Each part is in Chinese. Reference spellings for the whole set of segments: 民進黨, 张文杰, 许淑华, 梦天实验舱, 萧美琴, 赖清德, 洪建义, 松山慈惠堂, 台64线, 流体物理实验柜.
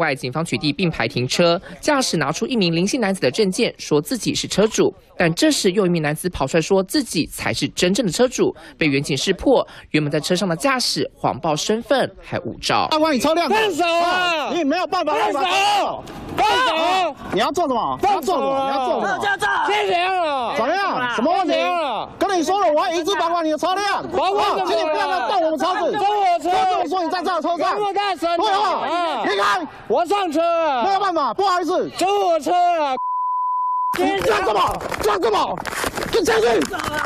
外，警方取缔并排停车，驾驶拿出一名林姓男子的证件，说自己是车主。但这时又一名男子跑出来说自己才是真正的车主，被远警识破。原本在车上的驾驶谎报身份，还误照。大官，你车辆放手啊！你没有办法，放手！放手！你要做什么？放手！你要做什么？先怎样了？怎么样？什么问题？跟你说了，我要一直保管你的车辆，保管。请你不要来动我们车子，动我车！不要跟我说你在这车上。这么大声！对啊，你看。 我上车了，没有办法，不好意思，这我车了。干什么？跟下去，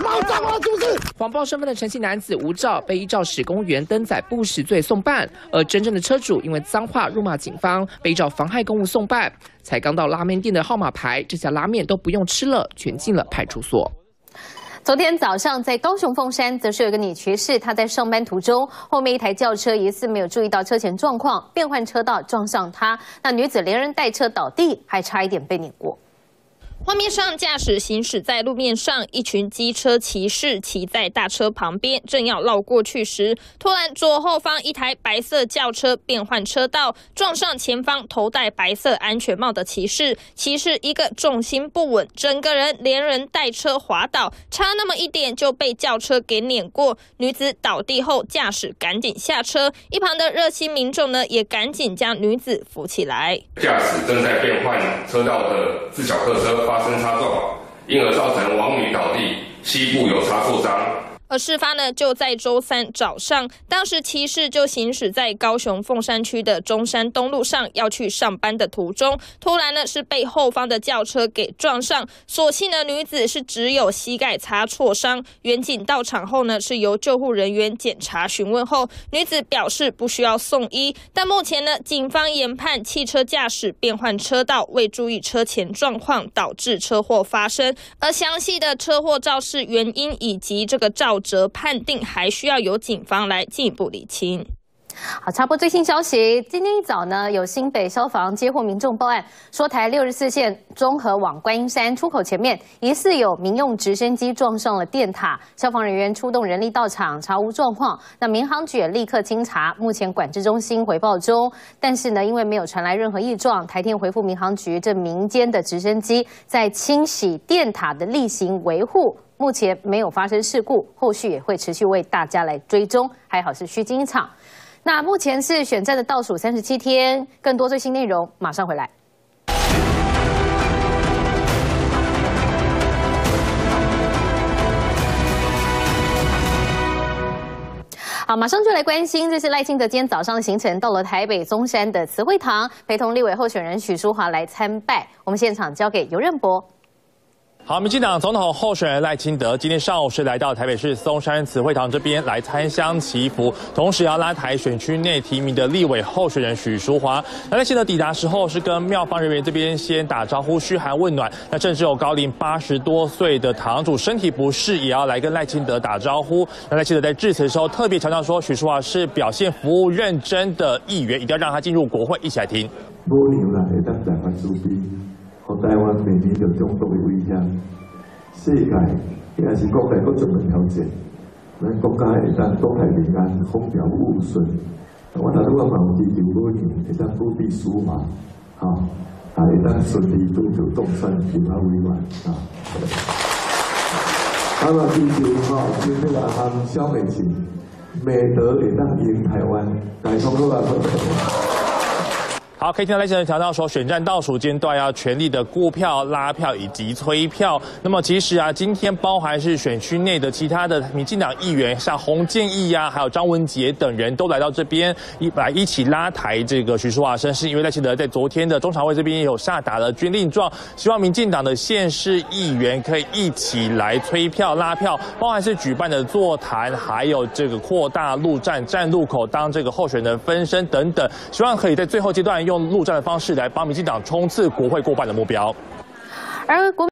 马上啊！是不是？谎报身份的陈姓男子无照，被依照使公务员登载不实罪送办；而真正的车主因为脏话辱骂警方，被依照妨害公务送办。才刚到拉面店的号码牌，这家拉面都不用吃了，全进了派出所。 昨天早上，在高雄凤山，则是有一个女学士，她在上班途中，后面一台轿车疑似没有注意到车前状况，变换车道撞上她。那女子连人带车倒地，还差一点被碾过。 画面上，驾驶行驶在路面上，一群机车骑士骑在大车旁边，正要绕过去时，突然左后方一台白色轿车变换车道，撞上前方头戴白色安全帽的骑士。骑士一个重心不稳，整个人连人带车滑倒，差那么一点就被轿车给碾过。女子倒地后，驾驶赶紧下车，一旁的热心民众呢也赶紧将女子扶起来。驾驶正在变换车道的自小客车。 发生擦撞，因而造成王女倒地，膝部有擦受伤。而事发呢，就在周三早上，当时骑士就行驶在高雄凤山区的中山东路上，要去上班的途中，突然呢是被后方的轿车给撞上。所幸呢，女子是只有膝盖擦挫伤。远警到场后呢，是由救护人员检查询问后，女子表示不需要送医。但目前呢，警方研判汽车驾驶变换车道，未注意车前状况，导致车祸发生。而详细的车祸肇事原因以及这个肇事 则判定还需要由警方来进一步理清。好，插播最新消息，今天一早呢，有新北消防接获民众报案，说台64线中和往观音山出口前面疑似有民用直升机撞上了电塔，消防人员出动人力到场查无状况，那民航局也立刻清查，目前管制中心回报中，但是呢，因为没有传来任何异状，台电回复民航局，这民间的直升机在清洗电塔的例行维护。 目前没有发生事故，后续也会持续为大家来追踪。还好是虚惊一场。那目前是选战的倒数37天，更多最新内容马上回来。好，马上就来关心，这是赖清德今天早上的行程，到了台北松山的慈惠堂，陪同立委候选人许淑华来参拜。我们现场交给尤任博。 好，民进党总统候选人赖清德今天上午是来到台北市松山慈惠堂这边来参香祈福，同时也要拉抬选区内提名的立委候选人许淑华。那赖清德抵达时候是跟庙方人员这边先打招呼嘘寒问暖，那甚至有高龄80多岁的堂主身体不适也要来跟赖清德打招呼。那赖清德在致辞的时候特别强调说，许淑华是表现服务认真的议员，一定要让他进入国会，一起来听。 台湾每年有中国有影响，世界也是国家各种的条件，咱国家会当国泰民安、风调雨顺。我头拄仔嘛有追求母娘，会当母比输嘛，吼、哦，也会当顺利拄到当选立法委员啊。啊嘛追求吼，今日也含萧美琴，美德会当赢台湾，台中国啊。 好，可以听到赖清德强调说，选战倒数阶段要全力的顾票、拉票以及催票。那么其实啊，今天包含是选区内的其他的民进党议员，像洪建义啊，还有张文杰等人都来到这边一起拉抬这个许淑华声势，因为赖清德在昨天的中常会这边也有下达了军令状，希望民进党的县市议员可以一起来催票、拉票，包含是举办的座谈，还有这个扩大路站、站路口当这个候选人分身等等，希望可以在最后阶段。 用陆战的方式来帮民进党冲刺国会过半的目标，而国。